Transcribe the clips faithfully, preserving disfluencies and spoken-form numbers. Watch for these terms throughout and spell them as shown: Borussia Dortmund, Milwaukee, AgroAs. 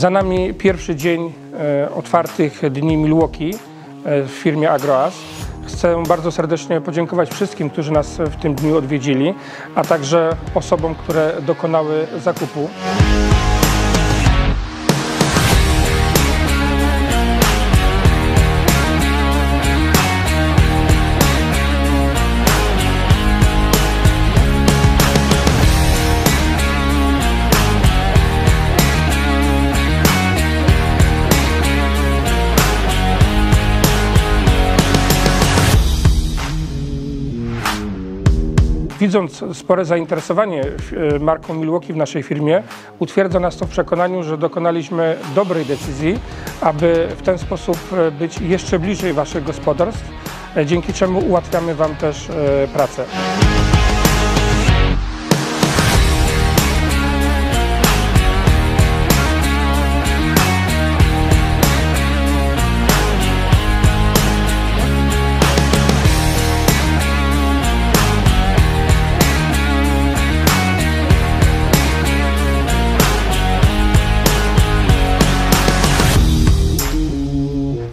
Za nami pierwszy dzień otwartych dni Milwaukee w firmie AgroAs. Chcę bardzo serdecznie podziękować wszystkim, którzy nas w tym dniu odwiedzili, a także osobom, które dokonały zakupu. Widząc spore zainteresowanie marką Milwaukee w naszej firmie, utwierdza nas to w przekonaniu, że dokonaliśmy dobrej decyzji, aby w ten sposób być jeszcze bliżej waszych gospodarstw, dzięki czemu ułatwiamy wam też pracę.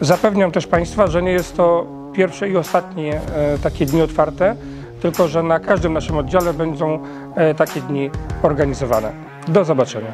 Zapewniam też Państwa, że nie jest to pierwsze i ostatnie takie dni otwarte, tylko że na każdym naszym oddziale będą takie dni organizowane. Do zobaczenia.